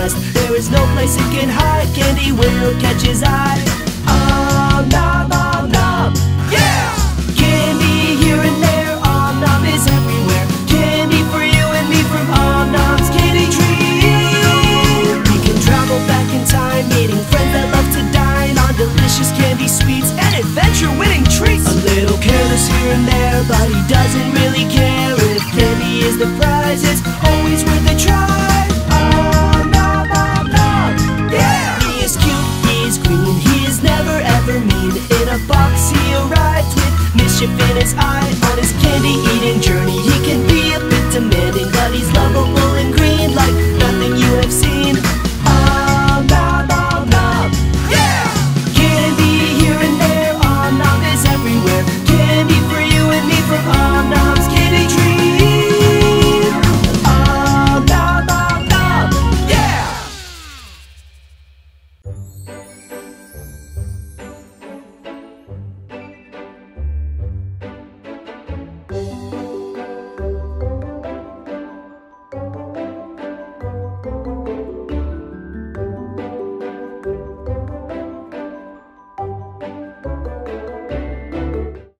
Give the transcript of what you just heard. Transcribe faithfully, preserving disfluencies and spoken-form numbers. quest. There is no place it can hide, candy will catch his eye.